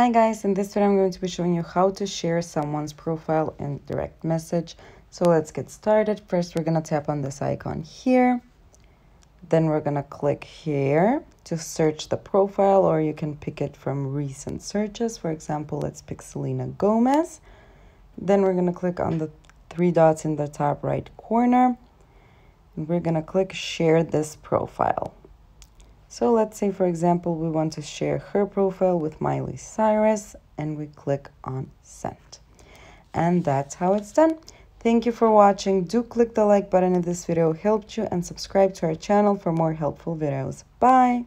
Hi guys, in this video I'm going to be showing you how to share someone's profile in direct message. So let's get started. First we're going to tap on this icon here. Then we're going to click here to search the profile, or you can pick it from recent searches. For example, let's pick Selena Gomez. Then we're going to click on the three dots in the top right corner. And we're going to click share this profile. So let's say, for example, we want to share her profile with Miley Cyrus, and we click on send. And that's how it's done. Thank you for watching. Do click the like button if this video helped you, and subscribe to our channel for more helpful videos. Bye!